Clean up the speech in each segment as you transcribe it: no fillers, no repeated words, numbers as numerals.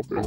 I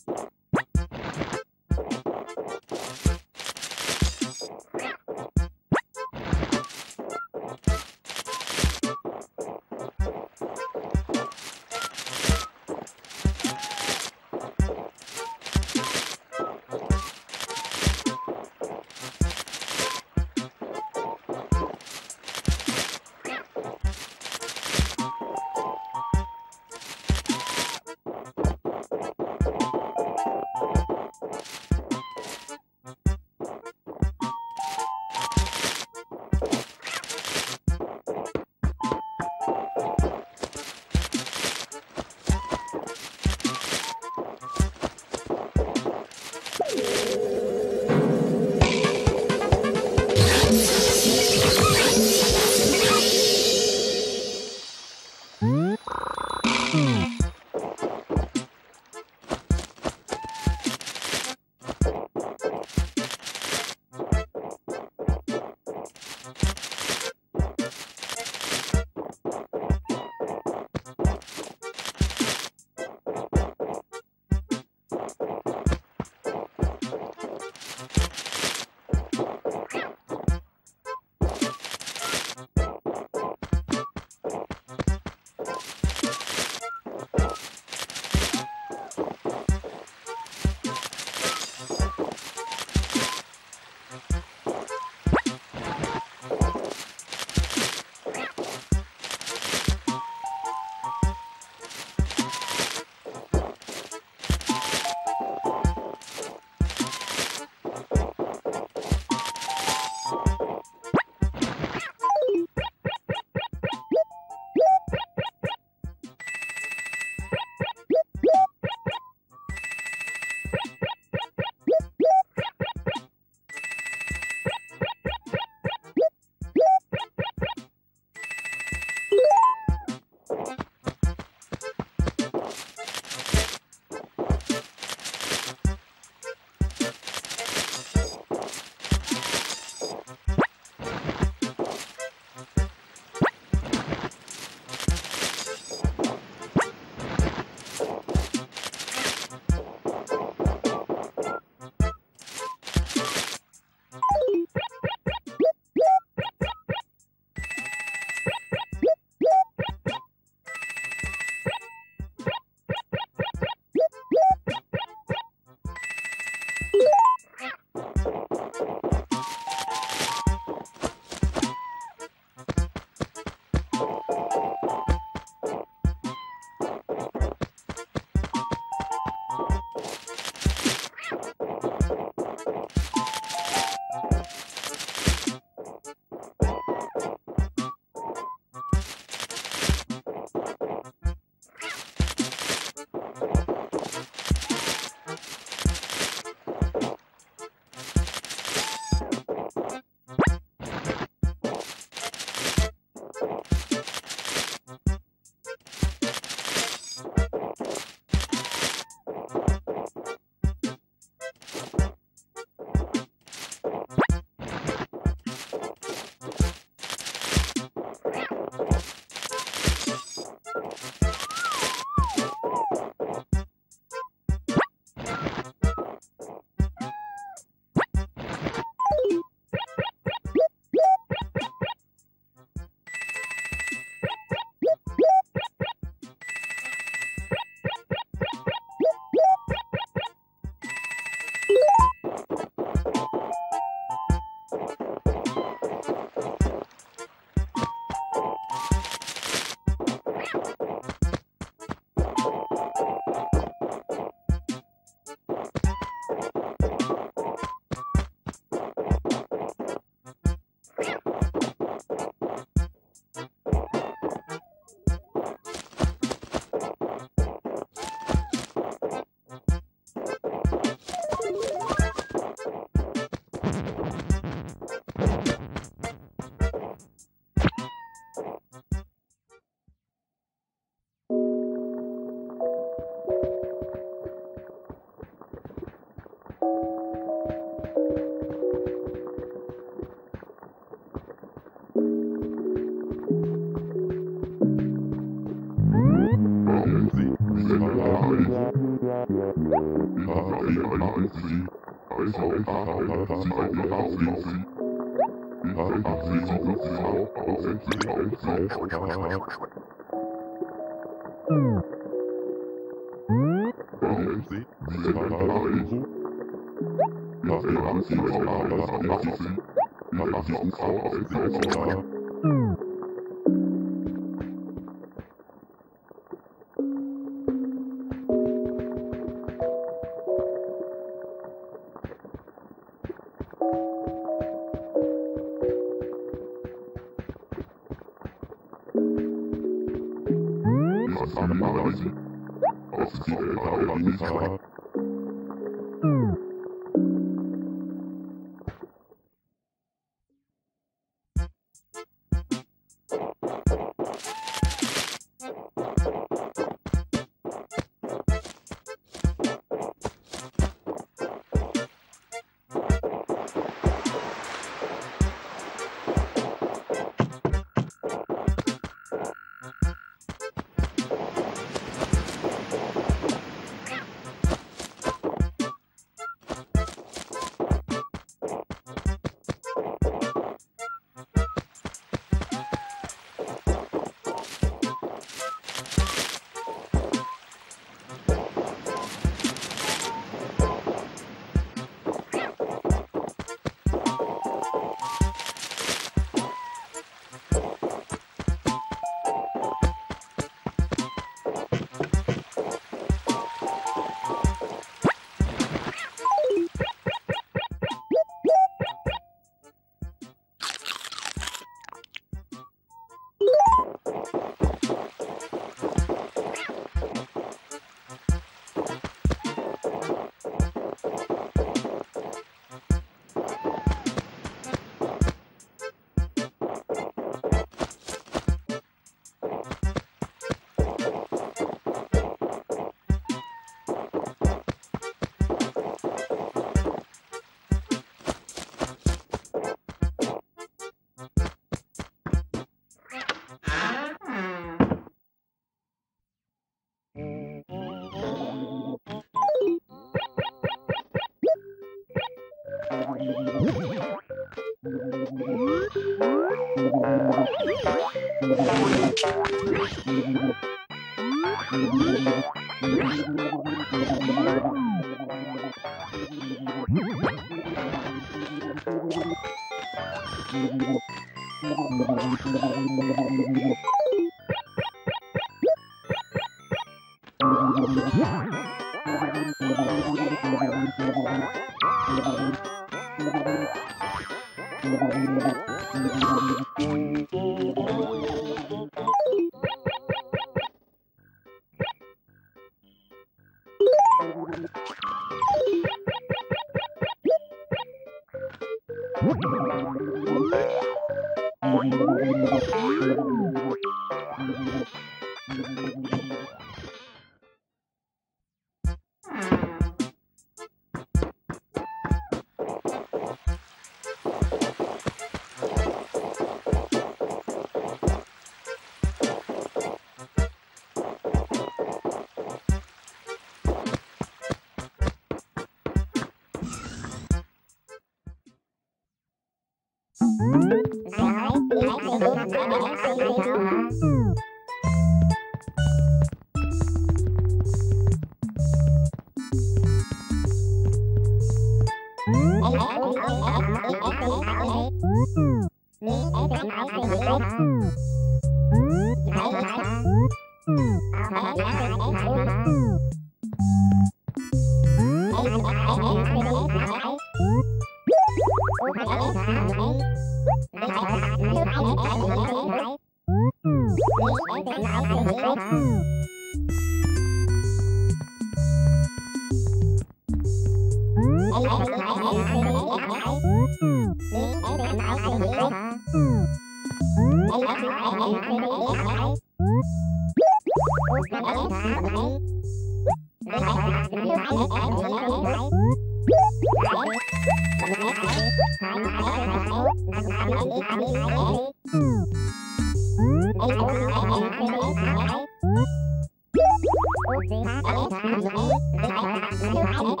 I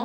I